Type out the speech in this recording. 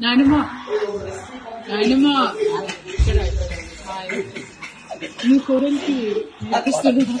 Nainuma, you couldn't be understood.